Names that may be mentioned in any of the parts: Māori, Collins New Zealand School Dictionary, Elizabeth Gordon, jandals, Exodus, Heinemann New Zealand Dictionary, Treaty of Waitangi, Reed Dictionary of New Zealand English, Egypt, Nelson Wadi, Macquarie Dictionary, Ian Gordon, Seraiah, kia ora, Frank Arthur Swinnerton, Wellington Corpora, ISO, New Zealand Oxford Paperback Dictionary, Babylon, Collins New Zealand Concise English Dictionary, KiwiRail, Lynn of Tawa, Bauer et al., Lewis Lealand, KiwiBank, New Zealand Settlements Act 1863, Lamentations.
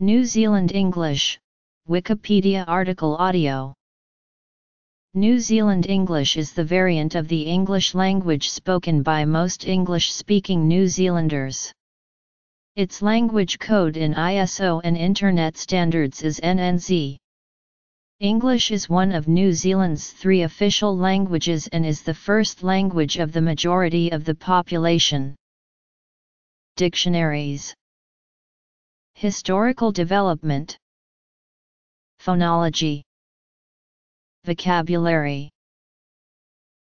New Zealand English, Wikipedia article audio. New Zealand English is the variant of the English language spoken by most English-speaking New Zealanders. Its language code in ISO and Internet standards is NNZ. English is one of New Zealand's three official languages and is the first language of the majority of the population. Dictionaries. Historical development. Phonology. Vocabulary.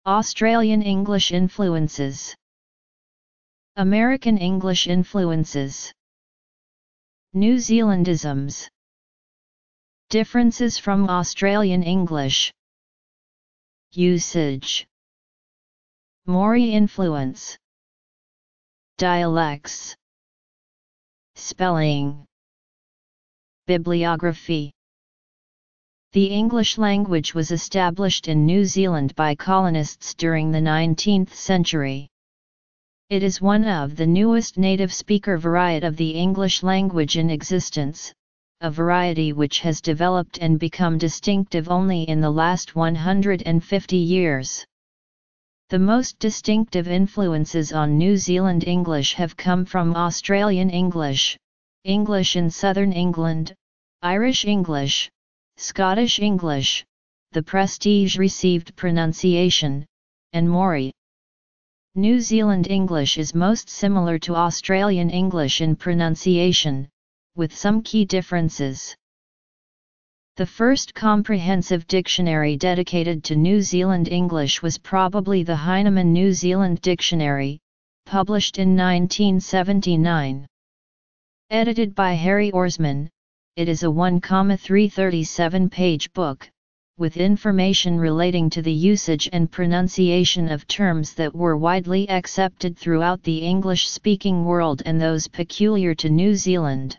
Australian English influences. American English influences. New Zealandisms. Differences from Australian English. Usage. Māori influence. Dialects. Spelling. Bibliography. The English language was established in New Zealand by colonists during the 19th century. It is one of the newest native speaker variety of the English language in existence, a variety which has developed and become distinctive only in the last 150 years. The most distinctive influences on New Zealand English have come from Australian English, English in southern England, Irish English, Scottish English, the prestige received pronunciation, and Māori. New Zealand English is most similar to Australian English in pronunciation, with some key differences. The first comprehensive dictionary dedicated to New Zealand English was probably the Heinemann New Zealand Dictionary, published in 1979. Edited by Harry Orsman, it is a 1,337-page book, with information relating to the usage and pronunciation of terms that were widely accepted throughout the English-speaking world and those peculiar to New Zealand.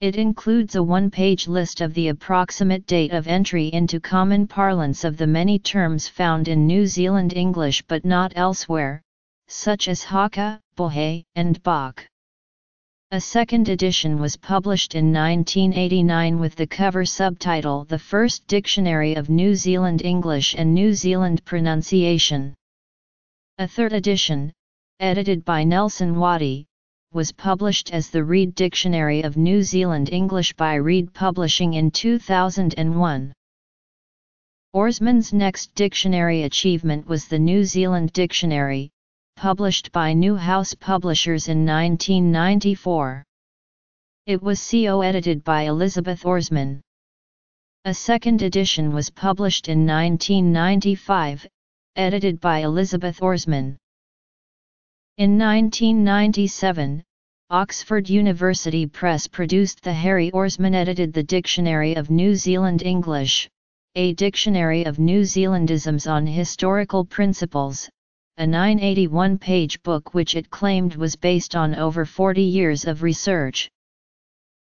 It includes a one-page list of the approximate date of entry into common parlance of the many terms found in New Zealand English but not elsewhere, such as haka, bohe, and bok. A second edition was published in 1989 with the cover subtitle The First Dictionary of New Zealand English and New Zealand Pronunciation. A third edition, edited by Nelson Wadi, was published as the Reed Dictionary of New Zealand English by Reed Publishing in 2001. Orsman's next dictionary achievement was the New Zealand Dictionary, published by Newhouse Publishers in 1994. It was co-edited by Elizabeth Orsman. A second edition was published in 1995, edited by Elizabeth Orsman. In 1997, Oxford University Press produced the Harry Orsman edited The Dictionary of New Zealand English, a Dictionary of New Zealandisms on Historical Principles, a 981-page book which it claimed was based on over 40 years of research.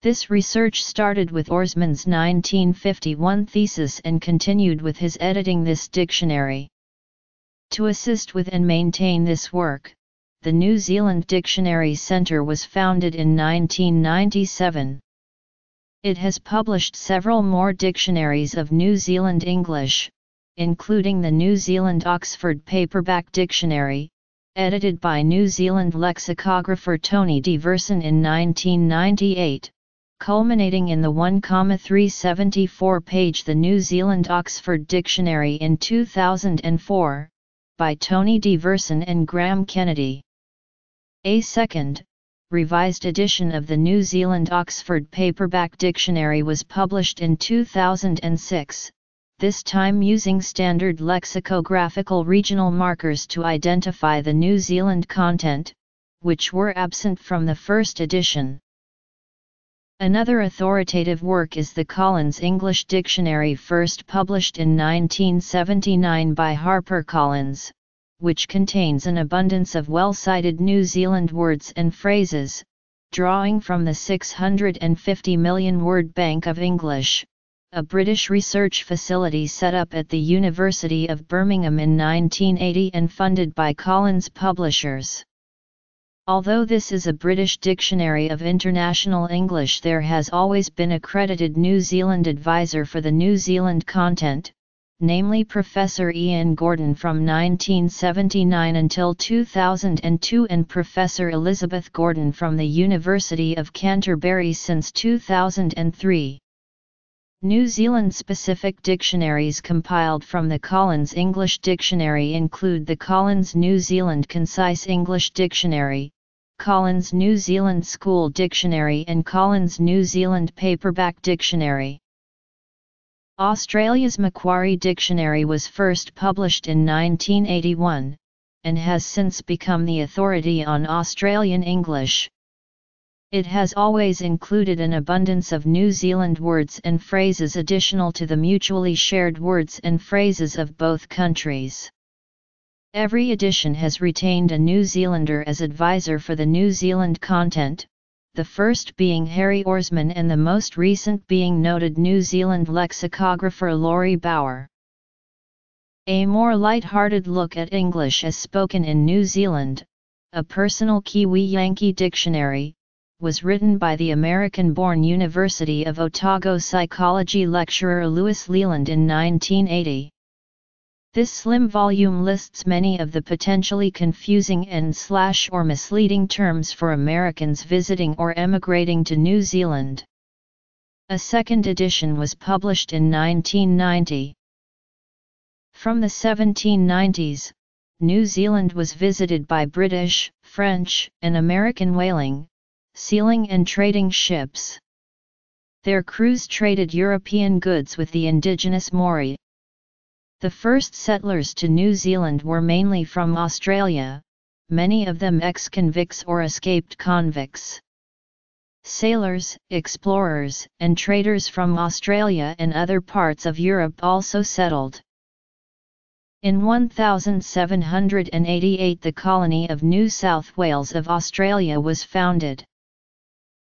This research started with Orsman's 1951 thesis and continued with his editing this dictionary. To assist with and maintain this work, the New Zealand Dictionary Centre was founded in 1997. It has published several more dictionaries of New Zealand English, including the New Zealand Oxford Paperback Dictionary, edited by New Zealand lexicographer Tony Deverson in 1998, culminating in the 1,374-page The New Zealand Oxford Dictionary in 2004, by Tony Deverson and Graham Kennedy. A second, revised edition of the New Zealand Oxford Paperback Dictionary was published in 2006, this time using standard lexicographical regional markers to identify the New Zealand content, which were absent from the first edition. Another authoritative work is the Collins English Dictionary, first published in 1979 by HarperCollins, which contains an abundance of well-cited New Zealand words and phrases, drawing from the 650 million word bank of English, a British research facility set up at the University of Birmingham in 1980 and funded by Collins Publishers. Although this is a British Dictionary of International English, there has always been an accredited New Zealand advisor for the New Zealand content, namely Professor Ian Gordon from 1979 until 2002 and Professor Elizabeth Gordon from the University of Canterbury since 2003. New Zealand-specific dictionaries compiled from the Collins English Dictionary include the Collins New Zealand Concise English Dictionary, Collins New Zealand School Dictionary and Collins New Zealand Paperback Dictionary. Australia's Macquarie Dictionary was first published in 1981, and has since become the authority on Australian English. It has always included an abundance of New Zealand words and phrases additional to the mutually shared words and phrases of both countries. Every edition has retained a New Zealander as advisor for the New Zealand content, the first being Harry Orsman and the most recent being noted New Zealand lexicographer Lori Bauer. A more light-hearted look at English as spoken in New Zealand, a personal KiwiBank dictionary, was written by the American-born University of Otago psychology lecturer Lewis Lealand in 1980. This slim volume lists many of the potentially confusing and/or misleading terms for Americans visiting or emigrating to New Zealand. A second edition was published in 1990. From the 1790s, New Zealand was visited by British, French, and American whaling, sealing and trading ships. Their crews traded European goods with the indigenous Maori. The first settlers to New Zealand were mainly from Australia, many of them ex-convicts or escaped convicts. Sailors, explorers, and traders from Australia and other parts of Europe also settled. In 1788, the colony of New South Wales of Australia was founded.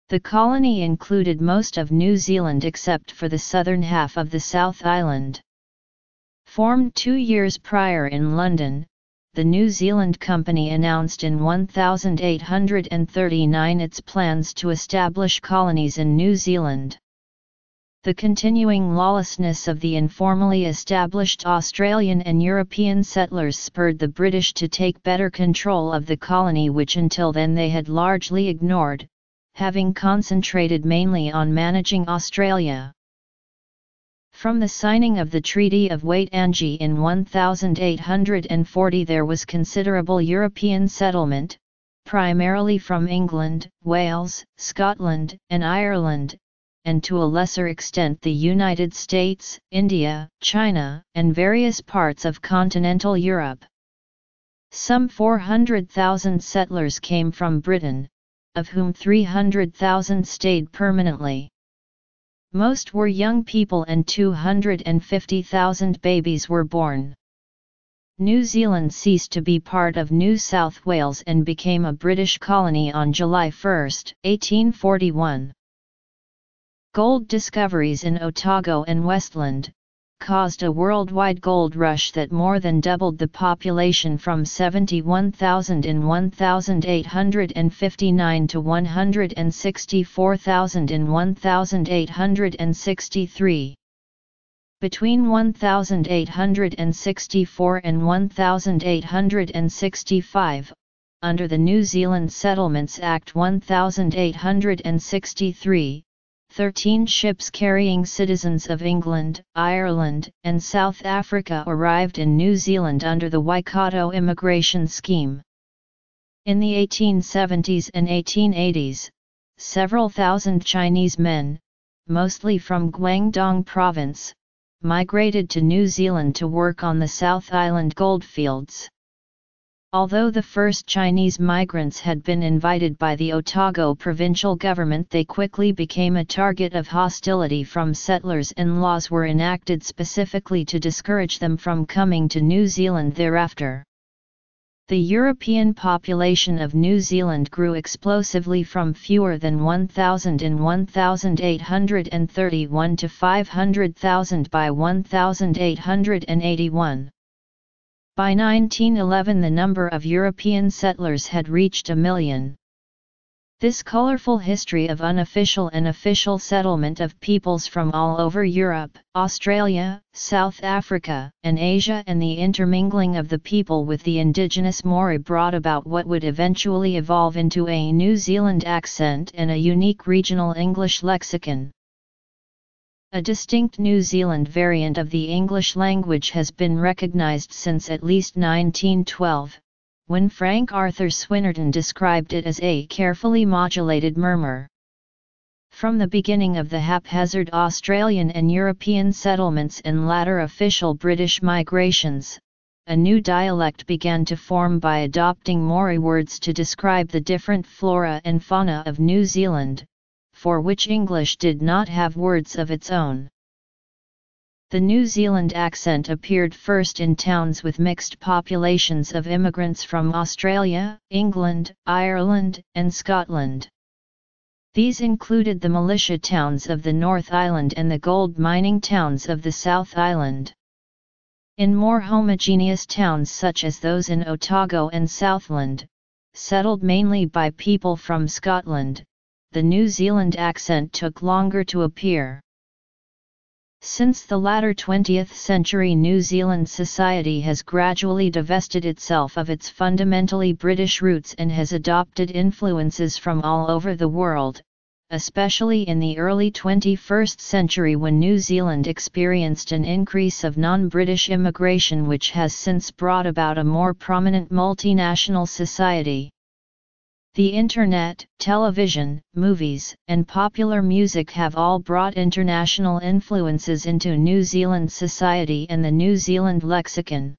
The colony included most of New Zealand except for the southern half of the South Island. Formed 2 years prior in London, the New Zealand Company announced in 1839 its plans to establish colonies in New Zealand. The continuing lawlessness of the informally established Australian and European settlers spurred the British to take better control of the colony, which until then they had largely ignored, having concentrated mainly on managing Australia. From the signing of the Treaty of Waitangi in 1840 there was considerable European settlement, primarily from England, Wales, Scotland and Ireland, and to a lesser extent the United States, India, China and various parts of continental Europe. Some 400,000 settlers came from Britain, of whom 300,000 stayed permanently. Most were young people and 250,000 babies were born. New Zealand ceased to be part of New South Wales and became a British colony on July 1, 1841. Gold discoveries in Otago and Westland caused a worldwide gold rush that more than doubled the population from 71,000 in 1859 to 164,000 in 1863. Between 1864 and 1865, under the New Zealand Settlements Act 1863, 13 ships carrying citizens of England, Ireland, and South Africa arrived in New Zealand under the Waikato immigration scheme. In the 1870s and 1880s, several thousand Chinese men, mostly from Guangdong province, migrated to New Zealand to work on the South Island goldfields. Although the first Chinese migrants had been invited by the Otago provincial government, they quickly became a target of hostility from settlers, and laws were enacted specifically to discourage them from coming to New Zealand thereafter. The European population of New Zealand grew explosively from fewer than 1,000 in 1831 to 500,000 by 1881. By 1911 the number of European settlers had reached 1 million. This colorful history of unofficial and official settlement of peoples from all over Europe, Australia, South Africa, and Asia and the intermingling of the people with the indigenous Maori brought about what would eventually evolve into a New Zealand accent and a unique regional English lexicon. A distinct New Zealand variant of the English language has been recognized since at least 1912. When Frank Arthur Swinnerton described it as a carefully modulated murmur. From the beginning of the haphazard Australian and European settlements and latter official British migrations, a new dialect began to form by adopting Maori words to describe the different flora and fauna of New Zealand, for which English did not have words of its own. The New Zealand accent appeared first in towns with mixed populations of immigrants from Australia, England, Ireland, and Scotland. These included the militia towns of the North Island and the gold mining towns of the South Island. In more homogeneous towns such as those in Otago and Southland, settled mainly by people from Scotland, the New Zealand accent took longer to appear. Since the latter 20th century, New Zealand society has gradually divested itself of its fundamentally British roots and has adopted influences from all over the world, especially in the early 21st century when New Zealand experienced an increase of non-British immigration which has since brought about a more prominent multinational society. The internet, television, movies, and popular music have all brought international influences into New Zealand society and the New Zealand lexicon.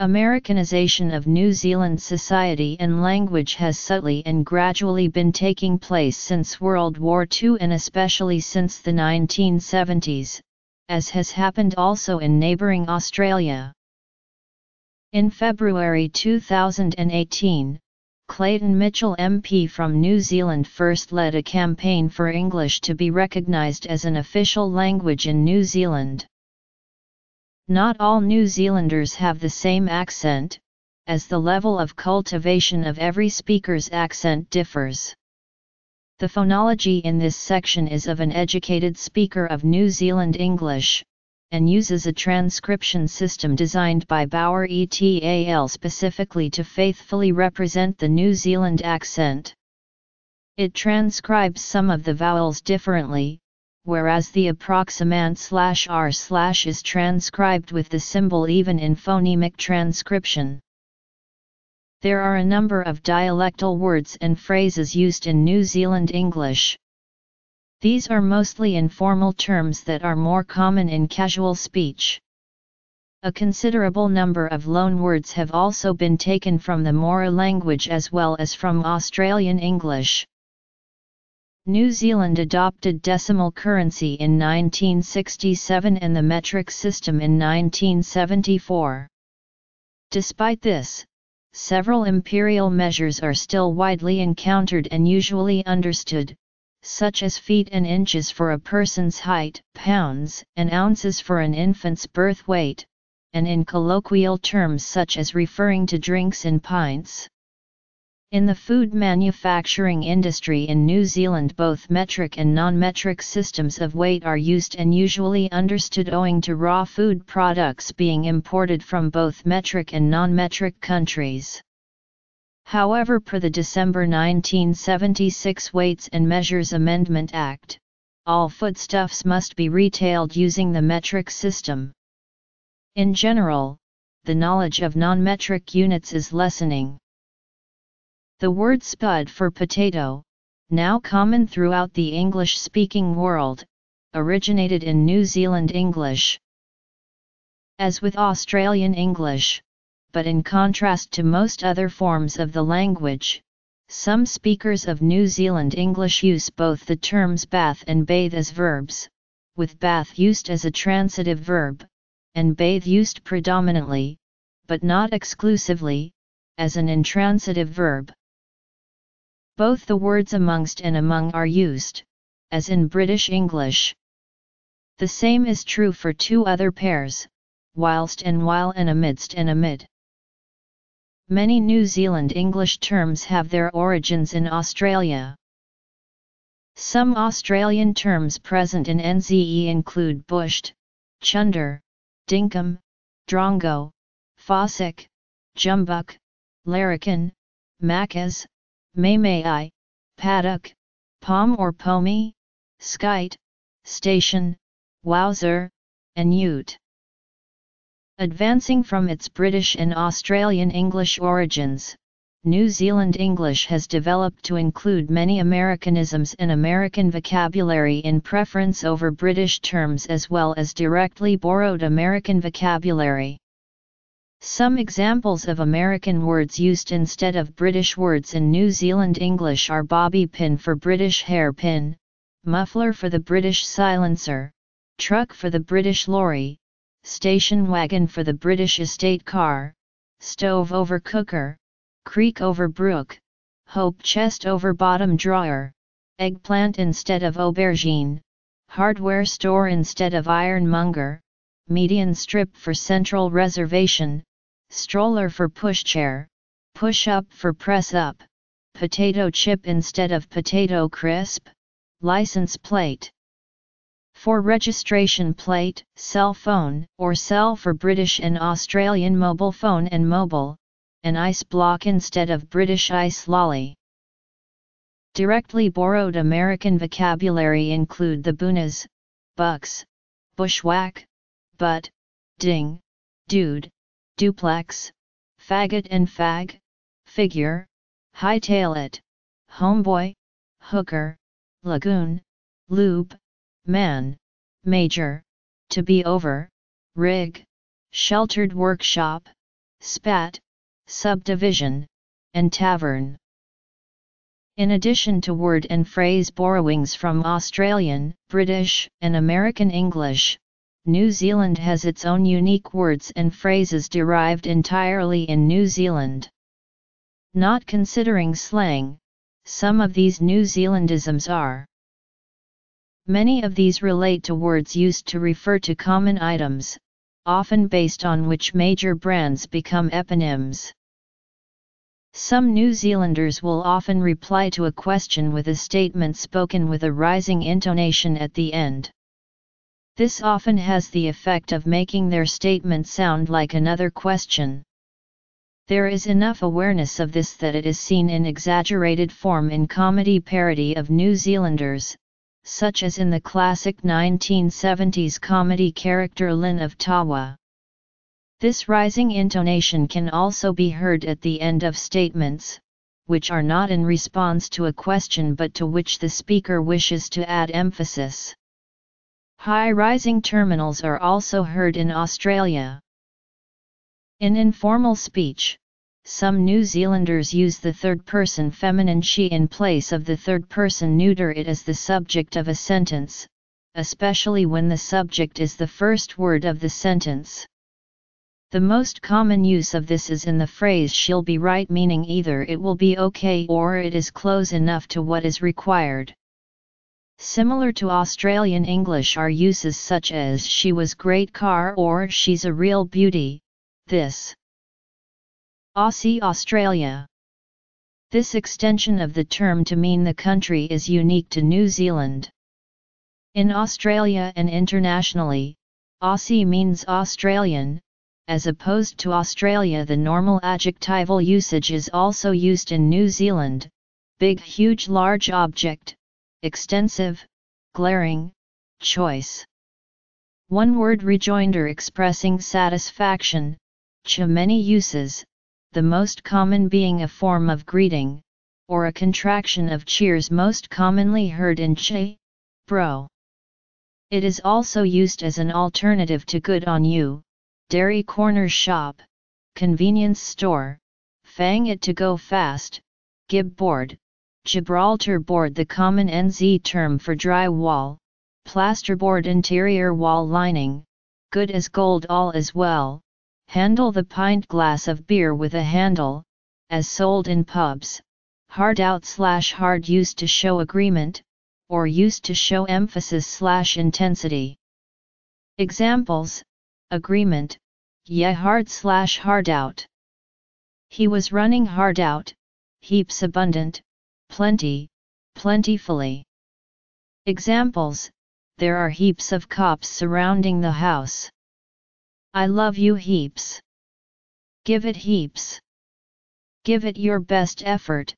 Americanization of New Zealand society and language has subtly and gradually been taking place since World War II and especially since the 1970s, as has happened also in neighbouring Australia. In February 2018, Clayton Mitchell MP from New Zealand first led a campaign for English to be recognised as an official language in New Zealand. Not all New Zealanders have the same accent, as the level of cultivation of every speaker's accent differs. The phonology in this section is of an educated speaker of New Zealand English, and uses a transcription system designed by Bauer et al. Specifically to faithfully represent the New Zealand accent. It transcribes some of the vowels differently, whereas the approximant /r/ is transcribed with the symbol even in phonemic transcription. There are a number of dialectal words and phrases used in New Zealand English. These are mostly informal terms that are more common in casual speech. A considerable number of loanwords have also been taken from the Maori language as well as from Australian English. New Zealand adopted decimal currency in 1967 and the metric system in 1974. Despite this, several imperial measures are still widely encountered and usually understood, such as feet and inches for a person's height, pounds and ounces for an infant's birth weight, and in colloquial terms such as referring to drinks in pints. In the food manufacturing industry in New Zealand, both metric and non-metric systems of weight are used and usually understood owing to raw food products being imported from both metric and non-metric countries. However, per the December 1976 Weights and Measures Amendment Act, all foodstuffs must be retailed using the metric system. In general, the knowledge of non-metric units is lessening. The word spud for potato, now common throughout the English-speaking world, originated in New Zealand English. As with Australian English, but in contrast to most other forms of the language, some speakers of New Zealand English use both the terms bath and bathe as verbs, with bath used as a transitive verb, and bathe used predominantly, but not exclusively, as an intransitive verb. Both the words amongst and among are used, as in British English. The same is true for two other pairs, whilst and while and amidst and amid. Many New Zealand English terms have their origins in Australia. Some Australian terms present in NZE include bushed, chunder, dinkum, drongo, fossick, jumbuck, larrikin, mackas, maymai, paddock, pom or pomi, skite, station, wowzer, and ute. Advancing from its British and Australian English origins, New Zealand English has developed to include many Americanisms and American vocabulary in preference over British terms as well as directly borrowed American vocabulary. Some examples of American words used instead of British words in New Zealand English are bobby pin for British hairpin, muffler for the British silencer, truck for the British lorry, station wagon for the British estate car, stove over cooker, creek over brook, hope chest over bottom drawer, eggplant instead of aubergine, hardware store instead of ironmonger, median strip for central reservation, stroller for pushchair, push-up for press-up, potato chip instead of potato crisp, license plate for registration plate, cell phone or cell for British and Australian mobile phone and mobile, an ice block instead of British ice lolly. Directly borrowed American vocabulary include the boonas, bucks, bushwhack, butt, ding, dude, duplex, faggot and fag, figure, hightail it, homeboy, hooker, lagoon, lube, man, major, to be over, rig, sheltered workshop, spat, subdivision, and tavern. In addition to word and phrase borrowings from Australian, British, and American English, New Zealand has its own unique words and phrases derived entirely in New Zealand. Not considering slang, some of these New Zealandisms are. Many of these relate to words used to refer to common items, often based on which major brands become eponyms. Some New Zealanders will often reply to a question with a statement spoken with a rising intonation at the end. This often has the effect of making their statement sound like another question. There is enough awareness of this that it is seen in exaggerated form in comedy parody of New Zealanders, such as in the classic 1970s comedy character Lynn of Tawa. This rising intonation can also be heard at the end of statements, which are not in response to a question but to which the speaker wishes to add emphasis. High-rising terminals are also heard in Australia. In informal speech, some New Zealanders use the third-person feminine she in place of the third-person neuter it as the subject of a sentence, especially when the subject is the first word of the sentence. The most common use of this is in the phrase she'll be right, meaning either it will be okay or it is close enough to what is required. Similar to Australian English are uses such as she was great car or she's a real beauty, this. Aussie Australia. This extension of the term to mean the country is unique to New Zealand. In Australia and internationally, Aussie means Australian, as opposed to Australia. The normal adjectival usage is also used in New Zealand: big, huge, large object, extensive, glaring, choice. One-word rejoinder expressing satisfaction, cha. Many uses, the most common being a form of greeting, or a contraction of cheers most commonly heard in che, bro. It is also used as an alternative to good on you, dairy corner shop, convenience store, fang it to go fast, gib board, Gibraltar board. The common NZ term for drywall, plasterboard interior wall lining, good as gold all as well, handle the pint glass of beer with a handle, as sold in pubs, hard out / hard used to show agreement, or used to show emphasis / intensity. Examples, agreement, yeah, hard out. He was running hard out, heaps abundant, plenty, plentifully. Examples, there are heaps of cops surrounding the house. I love you heaps. Give it heaps. Give it your best effort.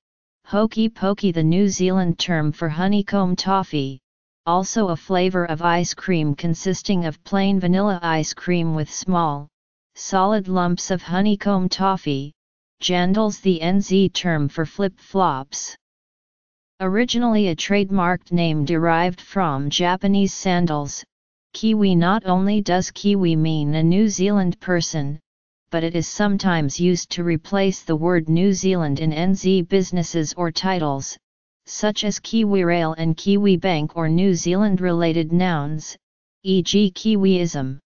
Hokey pokey, the New Zealand term for honeycomb toffee, also a flavor of ice cream consisting of plain vanilla ice cream with small, solid lumps of honeycomb toffee. Jandals, the NZ term for flip-flops. Originally a trademarked name derived from Japanese sandals, Kiwi. Not only does Kiwi mean a New Zealand person, but it is sometimes used to replace the word New Zealand in NZ businesses or titles, such as KiwiRail and KiwiBank, or New Zealand-related nouns, e.g. Kiwiism.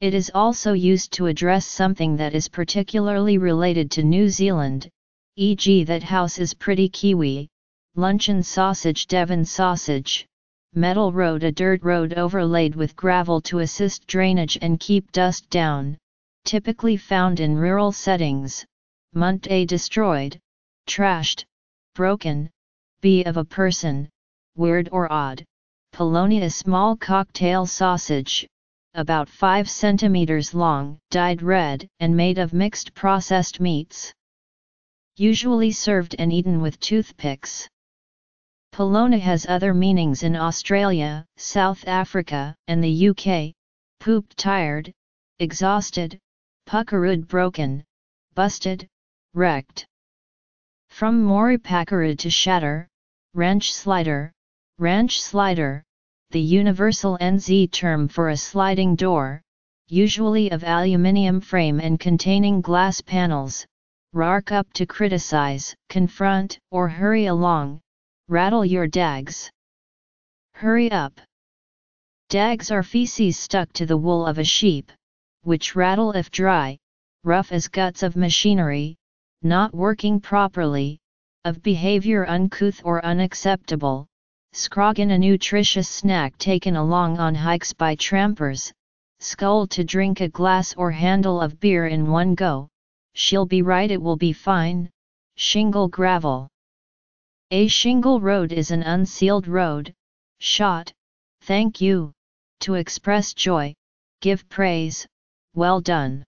It is also used to address something that is particularly related to New Zealand, e.g. that house is pretty Kiwi, luncheon sausage Devon sausage, metal road a dirt road overlaid with gravel to assist drainage and keep dust down, typically found in rural settings, munt a destroyed, trashed, broken, b of a person, weird or odd, Polonia a small cocktail sausage, about 5 centimeters long, dyed red, and made of mixed processed meats. Usually served and eaten with toothpicks. Polona has other meanings in Australia, South Africa, and the UK, pooped tired, exhausted, puckered broken, busted, wrecked. From Moripakaru to shatter, ranch slider. The universal NZ term for a sliding door, usually of aluminium frame and containing glass panels, rark up to criticize, confront, or hurry along, rattle your dags. Hurry up. Dags are feces stuck to the wool of a sheep, which rattle if dry, rough as guts of machinery, not working properly, of behavior uncouth or unacceptable. Scroggin a nutritious snack taken along on hikes by trampers, scull to drink a glass or handle of beer in one go, she'll be right it will be fine, shingle gravel. A shingle road is an unsealed road, shot, thank you, to express joy, give praise, well done.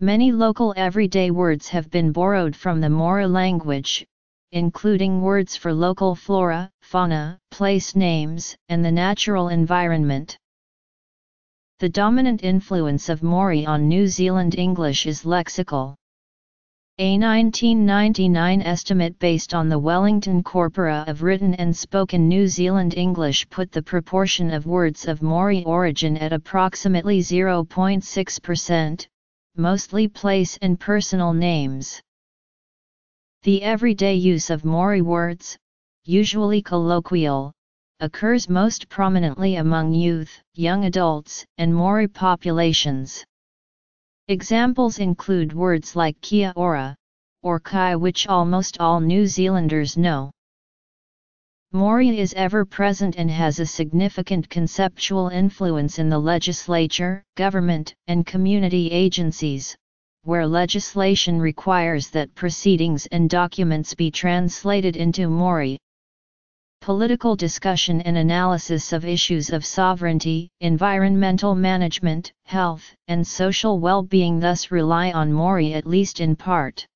Many local everyday words have been borrowed from the Mora language, including words for local flora, fauna, place names, and the natural environment. The dominant influence of Māori on New Zealand English is lexical. A 1999 estimate based on the Wellington Corpora of written and spoken New Zealand English put the proportion of words of Māori origin at approximately 0.6%, mostly place and personal names. The everyday use of Māori words, usually colloquial, occurs most prominently among youth, young adults, and Māori populations. Examples include words like kia ora, or kai, which almost all New Zealanders know. Māori is ever-present and has a significant conceptual influence in the legislature, government, and community agencies, where legislation requires that proceedings and documents be translated into Māori. Political discussion and analysis of issues of sovereignty, environmental management, health, and social well-being thus rely on Māori, at least in part.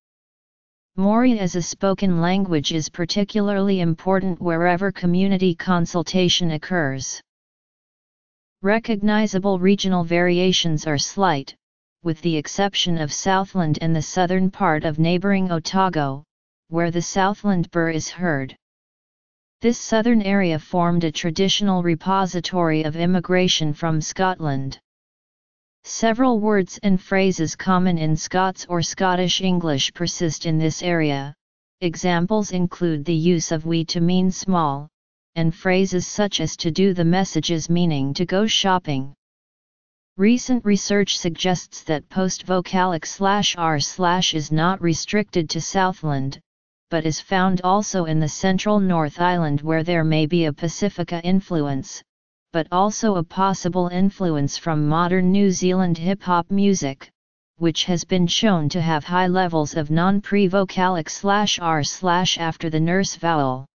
Māori as a spoken language is particularly important wherever community consultation occurs. Recognizable regional variations are slight, with the exception of Southland and the southern part of neighbouring Otago, where the Southland burr is heard. This southern area formed a traditional repository of immigration from Scotland. Several words and phrases common in Scots or Scottish English persist in this area. Examples include the use of we to mean small, and phrases such as to do the messages meaning to go shopping. Recent research suggests that post-vocalic /r/ is not restricted to Southland, but is found also in the central North Island, where there may be a Pacifica influence, but also a possible influence from modern New Zealand hip-hop music, which has been shown to have high levels of non-prevocalic/r/ after the nurse vowel.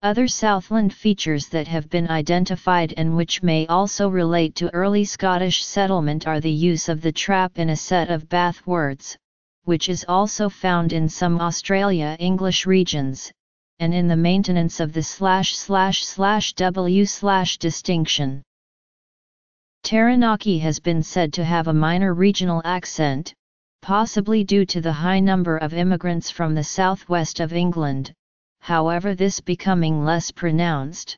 Other Southland features that have been identified and which may also relate to early Scottish settlement are the use of the trap in a set of Bath words, which is also found in some Australia English regions, and in the maintenance of the ////w/ distinction. Taranaki has been said to have a minor regional accent, possibly due to the high number of immigrants from the southwest of England, however this becoming less pronounced.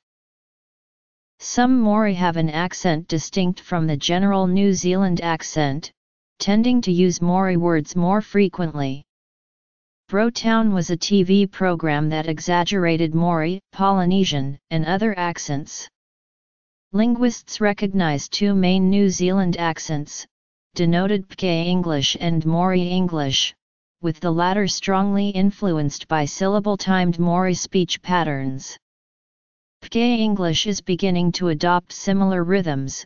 Some Māori have an accent distinct from the general New Zealand accent, tending to use Māori words more frequently. Bro Town was a TV program that exaggerated Māori, Polynesian, and other accents. Linguists recognize two main New Zealand accents, denoted P'ke English and Māori English, with the latter strongly influenced by syllable-timed Māori speech patterns. P'ke English is beginning to adopt similar rhythms,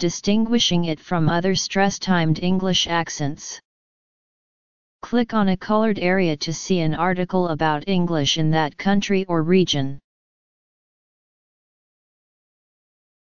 distinguishing it from other stress-timed English accents. Click on a colored area to see an article about English in that country or region.